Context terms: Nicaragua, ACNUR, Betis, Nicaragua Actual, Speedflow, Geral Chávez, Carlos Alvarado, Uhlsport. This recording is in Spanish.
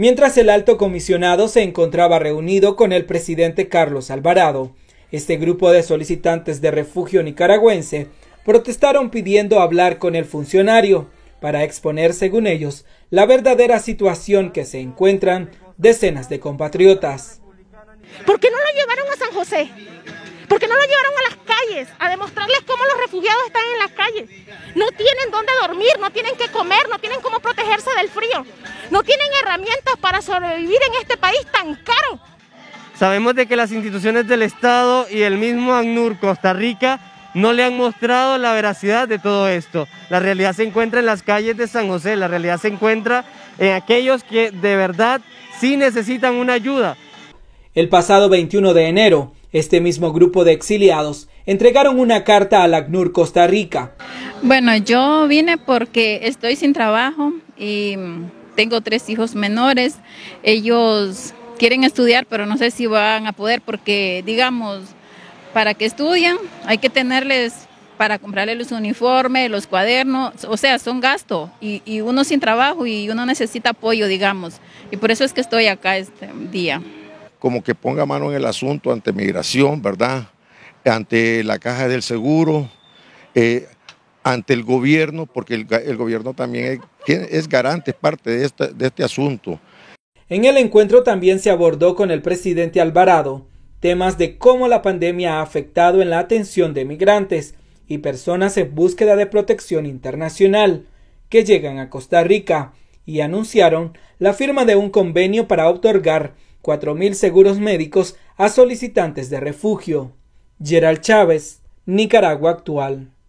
mientras el alto comisionado se encontraba reunido con el presidente Carlos Alvarado. Este grupo de solicitantes de refugio nicaragüense protestaron pidiendo hablar con el funcionario para exponer, según ellos, la verdadera situación que se encuentran decenas de compatriotas. ¿Por qué no lo llevaron a San José? ¿Por qué no lo llevaron a las calles a demostrarles cómo los refugiados están en las calles? No tienen dónde dormir, no tienen qué comer, no tienen cómo protegerse del frío, no tienen herramientas para sobrevivir en este país tan caro. Sabemos de que las instituciones del Estado y el mismo ACNUR Costa Rica no le han mostrado la veracidad de todo esto. La realidad se encuentra en las calles de San José, la realidad se encuentra en aquellos que de verdad sí necesitan una ayuda. El pasado 21 de enero, este mismo grupo de exiliados entregaron una carta al ACNUR Costa Rica. Bueno, yo vine porque estoy sin trabajo y tengo 3 hijos menores. Ellos quieren estudiar, pero no sé si van a poder porque, digamos, para que estudien hay que tenerles para comprarles los uniformes, los cuadernos, o sea, son gastos y uno sin trabajo y uno necesita apoyo, digamos, y por eso es que estoy acá este día. Como que ponga mano en el asunto ante migración, ¿verdad? Ante la caja del seguro, ante el gobierno, porque el gobierno también es garante, es parte de este asunto. En el encuentro también se abordó con el presidente Alvarado temas de cómo la pandemia ha afectado en la atención de migrantes y personas en búsqueda de protección internacional que llegan a Costa Rica, y anunciaron la firma de un convenio para otorgar 4.000 seguros médicos a solicitantes de refugio. Geral Chávez, Nicaragua Actual.